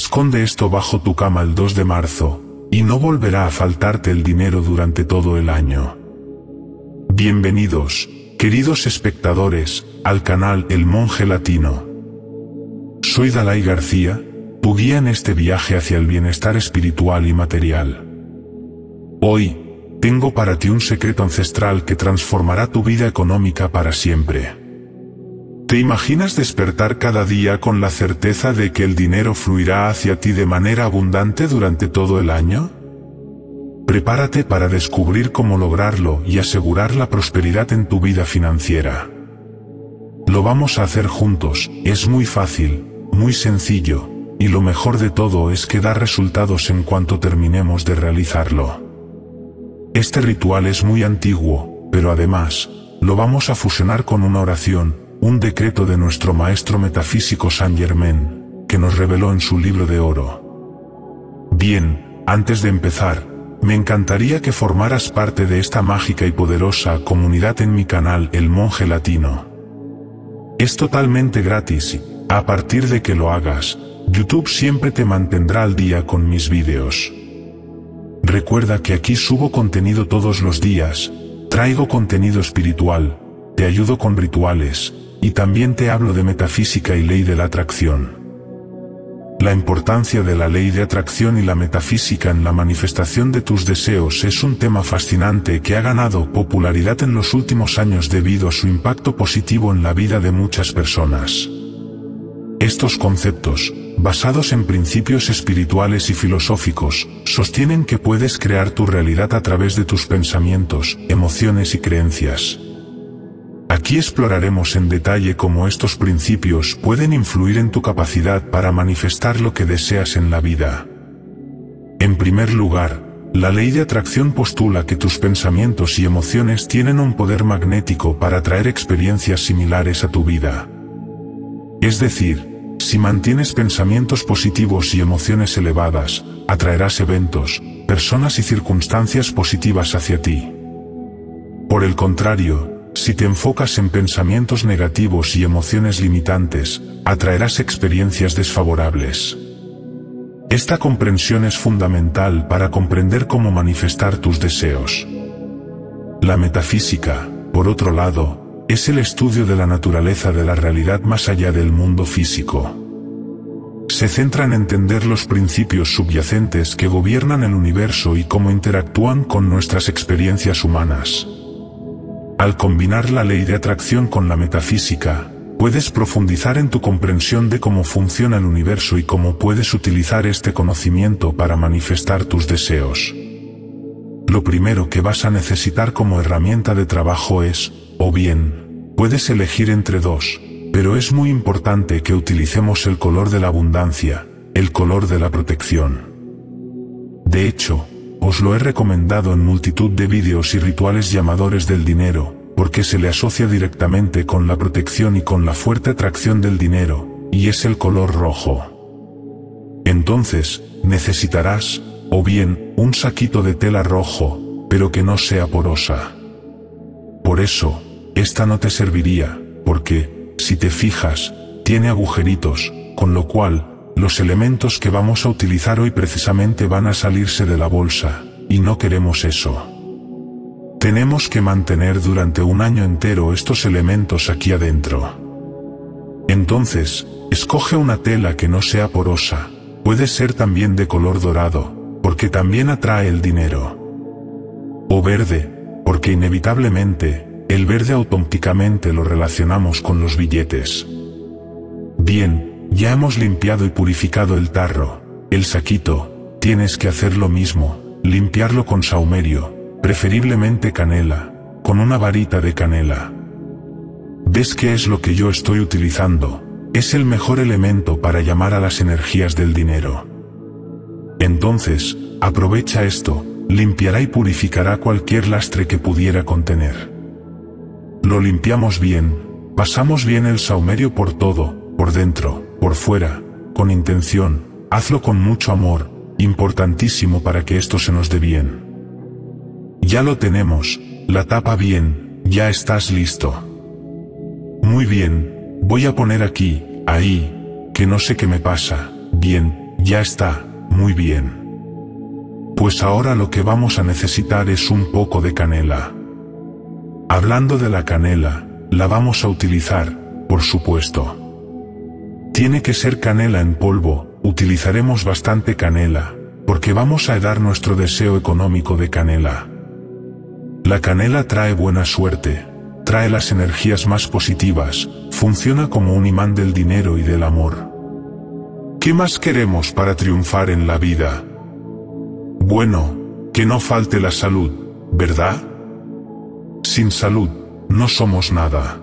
Esconde esto bajo tu cama el 2 de marzo, y no volverá a faltarte el dinero durante todo el año. Bienvenidos, queridos espectadores, al canal El Monje Latino. Soy Dalai García, tu guía en este viaje hacia el bienestar espiritual y material. Hoy, tengo para ti un secreto ancestral que transformará tu vida económica para siempre. ¿Te imaginas despertar cada día con la certeza de que el dinero fluirá hacia ti de manera abundante durante todo el año? Prepárate para descubrir cómo lograrlo y asegurar la prosperidad en tu vida financiera. Lo vamos a hacer juntos, es muy fácil, muy sencillo, y lo mejor de todo es que da resultados en cuanto terminemos de realizarlo. Este ritual es muy antiguo, pero además, lo vamos a fusionar con una oración, un decreto de nuestro maestro metafísico Saint Germain, que nos reveló en su Libro de Oro. Bien, antes de empezar, me encantaría que formaras parte de esta mágica y poderosa comunidad en mi canal El Monje Latino. Es totalmente gratis, y a partir de que lo hagas, YouTube siempre te mantendrá al día con mis vídeos. Recuerda que aquí subo contenido todos los días, traigo contenido espiritual, te ayudo con rituales, y también te hablo de metafísica y ley de la atracción. La importancia de la ley de atracción y la metafísica en la manifestación de tus deseos es un tema fascinante que ha ganado popularidad en los últimos años debido a su impacto positivo en la vida de muchas personas. Estos conceptos, basados en principios espirituales y filosóficos, sostienen que puedes crear tu realidad a través de tus pensamientos, emociones y creencias. Aquí exploraremos en detalle cómo estos principios pueden influir en tu capacidad para manifestar lo que deseas en la vida. En primer lugar, la ley de atracción postula que tus pensamientos y emociones tienen un poder magnético para atraer experiencias similares a tu vida. Es decir, si mantienes pensamientos positivos y emociones elevadas, atraerás eventos, personas y circunstancias positivas hacia ti. Por el contrario, si te enfocas en pensamientos negativos y emociones limitantes, atraerás experiencias desfavorables. Esta comprensión es fundamental para comprender cómo manifestar tus deseos. La metafísica, por otro lado, es el estudio de la naturaleza de la realidad más allá del mundo físico. Se centra en entender los principios subyacentes que gobiernan el universo y cómo interactúan con nuestras experiencias humanas. Al combinar la ley de atracción con la metafísica, puedes profundizar en tu comprensión de cómo funciona el universo y cómo puedes utilizar este conocimiento para manifestar tus deseos. Lo primero que vas a necesitar como herramienta de trabajo es, o bien, puedes elegir entre dos, pero es muy importante que utilicemos el color de la abundancia, el color de la protección. De hecho, os lo he recomendado en multitud de vídeos y rituales llamadores del dinero, porque se le asocia directamente con la protección y con la fuerte atracción del dinero, y es el color rojo. Entonces, necesitarás, o bien, un saquito de tela rojo, pero que no sea porosa. Por eso, esta no te serviría, porque, si te fijas, tiene agujeritos, con lo cual, los elementos que vamos a utilizar hoy precisamente van a salirse de la bolsa, y no queremos eso. Tenemos que mantener durante un año entero estos elementos aquí adentro. Entonces, escoge una tela que no sea porosa, puede ser también de color dorado, porque también atrae el dinero. O verde, porque inevitablemente, el verde automáticamente lo relacionamos con los billetes. Bien, ya hemos limpiado y purificado el tarro, el saquito, tienes que hacer lo mismo, limpiarlo con saumerio, preferiblemente canela, con una varita de canela. ¿Ves qué es lo que yo estoy utilizando? Es el mejor elemento para llamar a las energías del dinero. Entonces, aprovecha esto, limpiará y purificará cualquier lastre que pudiera contener. Lo limpiamos bien, pasamos bien el saumerio por todo, por dentro, por fuera, con intención, hazlo con mucho amor, importantísimo para que esto se nos dé bien. Ya lo tenemos, la tapa bien, ya estás listo. Muy bien, voy a poner aquí, ahí, que no sé qué me pasa, bien. Ya está, muy bien. Pues ahora lo que vamos a necesitar es un poco de canela. Hablando de la canela, la vamos a utilizar, por supuesto. Tiene que ser canela en polvo, utilizaremos bastante canela, porque vamos a heredar nuestro deseo económico de canela. La canela trae buena suerte, trae las energías más positivas, funciona como un imán del dinero y del amor. ¿Qué más queremos para triunfar en la vida? Bueno, que no falte la salud, ¿verdad? Sin salud, no somos nada.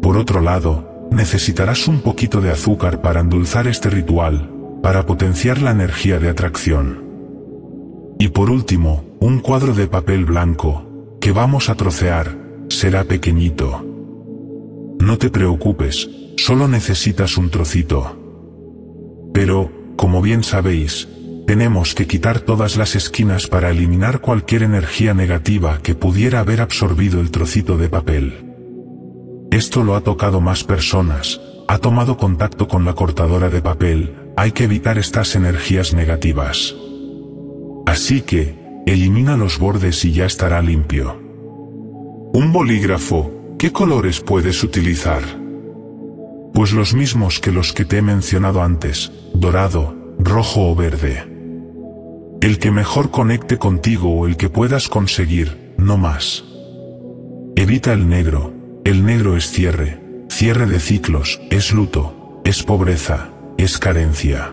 Por otro lado, necesitarás un poquito de azúcar para endulzar este ritual, para potenciar la energía de atracción. Y por último, un cuadro de papel blanco, que vamos a trocear, será pequeñito. No te preocupes, solo necesitas un trocito. Pero, como bien sabéis, tenemos que quitar todas las esquinas para eliminar cualquier energía negativa que pudiera haber absorbido el trocito de papel. Esto lo ha tocado más personas, ha tomado contacto con la cortadora de papel, hay que evitar estas energías negativas. Así que, elimina los bordes y ya estará limpio. Un bolígrafo, ¿qué colores puedes utilizar? Pues los mismos que los que te he mencionado antes, dorado, rojo o verde. El que mejor conecte contigo o el que puedas conseguir, no más. Evita el negro es cierre, cierre de ciclos, es luto, es pobreza, es carencia.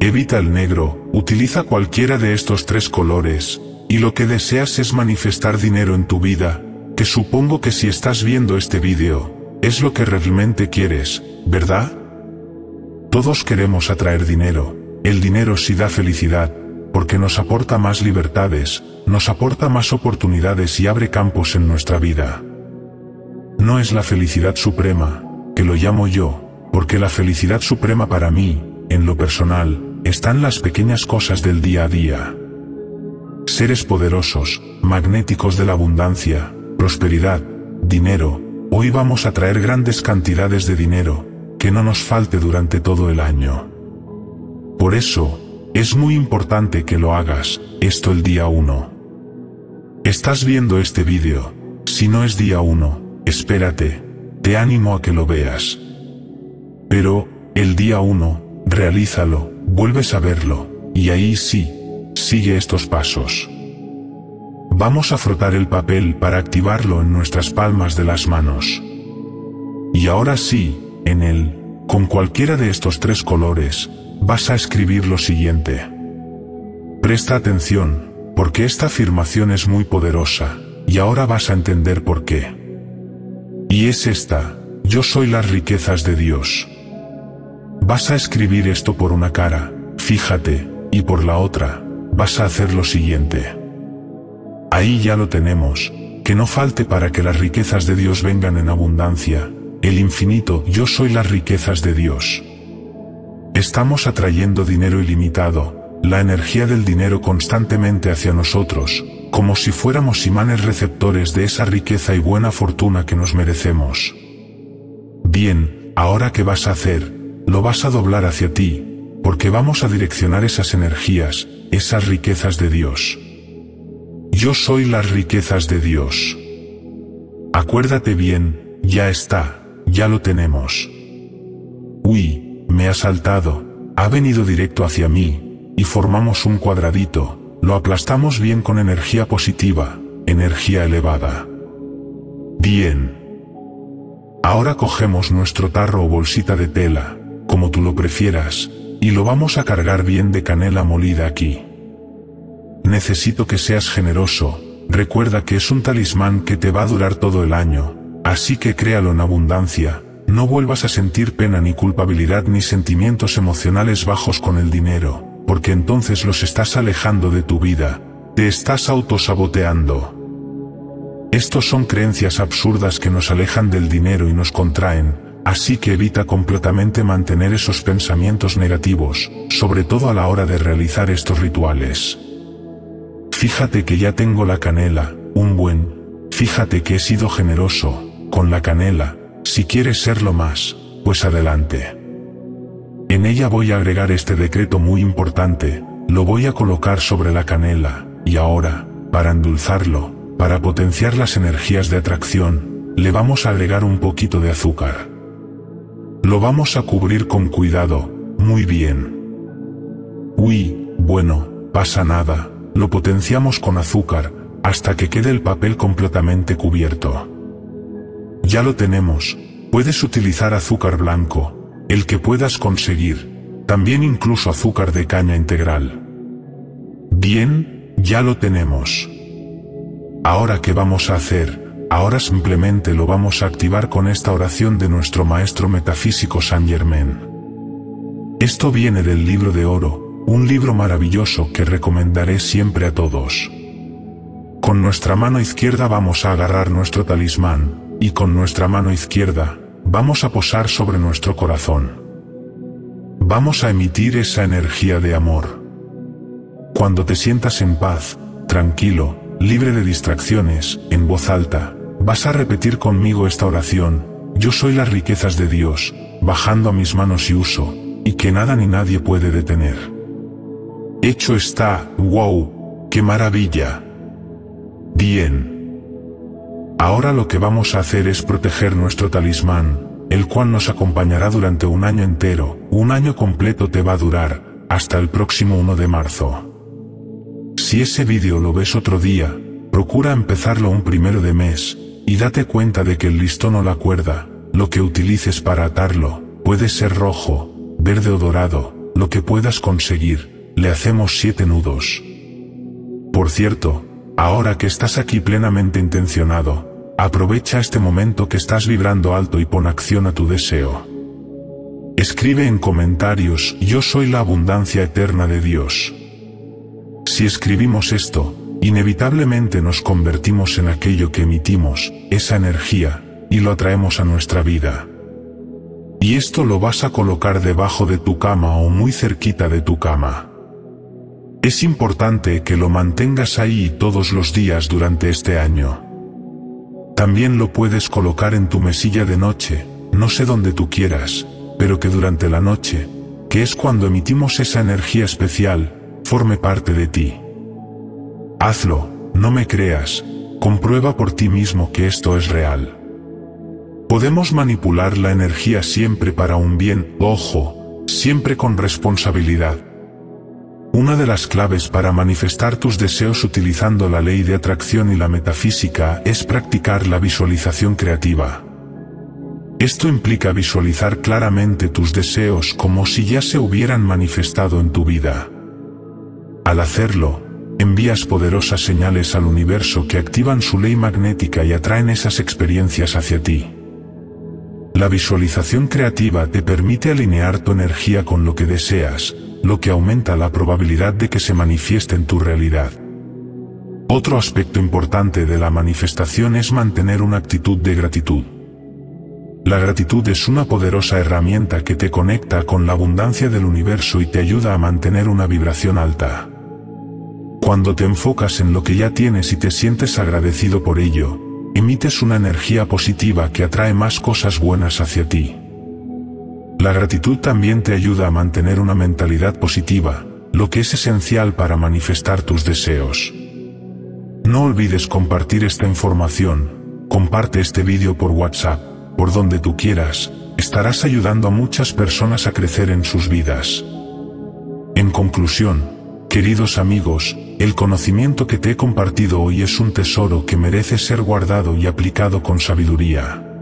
Evita el negro, utiliza cualquiera de estos tres colores, y lo que deseas es manifestar dinero en tu vida, que supongo que si estás viendo este vídeo, es lo que realmente quieres, ¿verdad? Todos queremos atraer dinero, el dinero sí da felicidad, porque nos aporta más libertades, nos aporta más oportunidades y abre campos en nuestra vida. No es la felicidad suprema, que lo llamo yo, porque la felicidad suprema para mí, en lo personal, están las pequeñas cosas del día a día. Seres poderosos, magnéticos de la abundancia, prosperidad, dinero. Hoy vamos a traer grandes cantidades de dinero, que no nos falte durante todo el año. Por eso, es muy importante que lo hagas, esto el día 1. Estás viendo este vídeo, si no es día 1, espérate, te animo a que lo veas. Pero, el día 1, realízalo, vuelves a verlo, y ahí sí, sigue estos pasos. Vamos a frotar el papel para activarlo en nuestras palmas de las manos. Y ahora sí, en él, con cualquiera de estos tres colores, vas a escribir lo siguiente. Presta atención, porque esta afirmación es muy poderosa, y ahora vas a entender por qué. Y es esta, yo soy las riquezas de Dios. Vas a escribir esto por una cara, fíjate, y por la otra, vas a hacer lo siguiente. Ahí ya lo tenemos, que no falte para que las riquezas de Dios vengan en abundancia, el infinito yo soy las riquezas de Dios. Estamos atrayendo dinero ilimitado, la energía del dinero constantemente hacia nosotros, como si fuéramos imanes receptores de esa riqueza y buena fortuna que nos merecemos. Bien, ahora ¿qué vas a hacer? Lo vas a doblar hacia ti, porque vamos a direccionar esas energías, esas riquezas de Dios. Yo soy las riquezas de Dios. Acuérdate bien, ya está, ya lo tenemos. Uy, me ha saltado, ha venido directo hacia mí, y formamos un cuadradito, lo aplastamos bien con energía positiva, energía elevada. Bien. Ahora cogemos nuestro tarro o bolsita de tela, como tú lo prefieras, y lo vamos a cargar bien de canela molida aquí. Necesito que seas generoso, recuerda que es un talismán que te va a durar todo el año, así que créalo en abundancia, no vuelvas a sentir pena ni culpabilidad ni sentimientos emocionales bajos con el dinero, porque entonces los estás alejando de tu vida, te estás autosaboteando. Estos son creencias absurdas que nos alejan del dinero y nos contraen, así que evita completamente mantener esos pensamientos negativos, sobre todo a la hora de realizar estos rituales. Fíjate que ya tengo la canela, fíjate que he sido generoso, con la canela, si quieres serlo más, pues adelante. En ella voy a agregar este decreto muy importante, lo voy a colocar sobre la canela, y ahora, para endulzarlo, para potenciar las energías de atracción, le vamos a agregar un poquito de azúcar. Lo vamos a cubrir con cuidado, muy bien. Uy, bueno, pasa nada, lo potenciamos con azúcar, hasta que quede el papel completamente cubierto. Ya lo tenemos, puedes utilizar azúcar blanco, el que puedas conseguir, también incluso azúcar de caña integral. Bien, ya lo tenemos. Ahora ¿qué vamos a hacer? Ahora simplemente lo vamos a activar con esta oración de nuestro maestro metafísico Saint Germain. Esto viene del Libro de Oro, un libro maravilloso que recomendaré siempre a todos. Con nuestra mano izquierda vamos a agarrar nuestro talismán, y con nuestra mano izquierda, vamos a posar sobre nuestro corazón. Vamos a emitir esa energía de amor. Cuando te sientas en paz, tranquilo, libre de distracciones, en voz alta, vas a repetir conmigo esta oración, yo soy las riquezas de Dios, bajando a mis manos y uso, y que nada ni nadie puede detener. Hecho está, wow, qué maravilla. Bien. Ahora lo que vamos a hacer es proteger nuestro talismán, el cual nos acompañará durante un año entero, un año completo te va a durar, hasta el próximo 1 de marzo. Si ese vídeo lo ves otro día, procura empezarlo un 1 de mes, y date cuenta de que el listón o la cuerda, lo que utilices para atarlo, puede ser rojo, verde o dorado, lo que puedas conseguir, le hacemos 7 nudos. Por cierto, ahora que estás aquí plenamente intencionado, aprovecha este momento que estás vibrando alto y pon acción a tu deseo. Escribe en comentarios, yo soy la abundancia eterna de Dios. Si escribimos esto, inevitablemente nos convertimos en aquello que emitimos, esa energía, y lo atraemos a nuestra vida. Y esto lo vas a colocar debajo de tu cama o muy cerquita de tu cama. Es importante que lo mantengas ahí todos los días durante este año. También lo puedes colocar en tu mesilla de noche, no sé dónde tú quieras, pero que durante la noche, que es cuando emitimos esa energía especial, forme parte de ti. Hazlo, no me creas, comprueba por ti mismo que esto es real. Podemos manipular la energía siempre para un bien, ojo, siempre con responsabilidad. Una de las claves para manifestar tus deseos utilizando la ley de atracción y la metafísica es practicar la visualización creativa. Esto implica visualizar claramente tus deseos como si ya se hubieran manifestado en tu vida. Al hacerlo, envías poderosas señales al universo que activan su ley magnética y atraen esas experiencias hacia ti. La visualización creativa te permite alinear tu energía con lo que deseas, lo que aumenta la probabilidad de que se manifieste en tu realidad. Otro aspecto importante de la manifestación es mantener una actitud de gratitud. La gratitud es una poderosa herramienta que te conecta con la abundancia del universo y te ayuda a mantener una vibración alta. Cuando te enfocas en lo que ya tienes y te sientes agradecido por ello, emites una energía positiva que atrae más cosas buenas hacia ti. La gratitud también te ayuda a mantener una mentalidad positiva, lo que es esencial para manifestar tus deseos. No olvides compartir esta información, comparte este vídeo por WhatsApp, por donde tú quieras, estarás ayudando a muchas personas a crecer en sus vidas. En conclusión, queridos amigos, el conocimiento que te he compartido hoy es un tesoro que merece ser guardado y aplicado con sabiduría.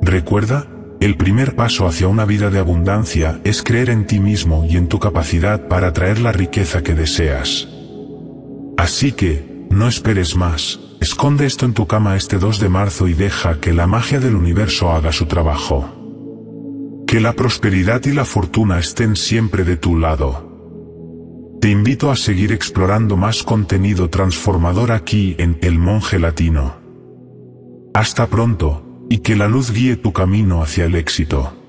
Recuerda, el primer paso hacia una vida de abundancia es creer en ti mismo y en tu capacidad para atraer la riqueza que deseas. Así que, no esperes más, esconde esto en tu cama este 2 de marzo y deja que la magia del universo haga su trabajo. Que la prosperidad y la fortuna estén siempre de tu lado. Te invito a seguir explorando más contenido transformador aquí en El Monje Latino. Hasta pronto. Y que la luz guíe tu camino hacia el éxito.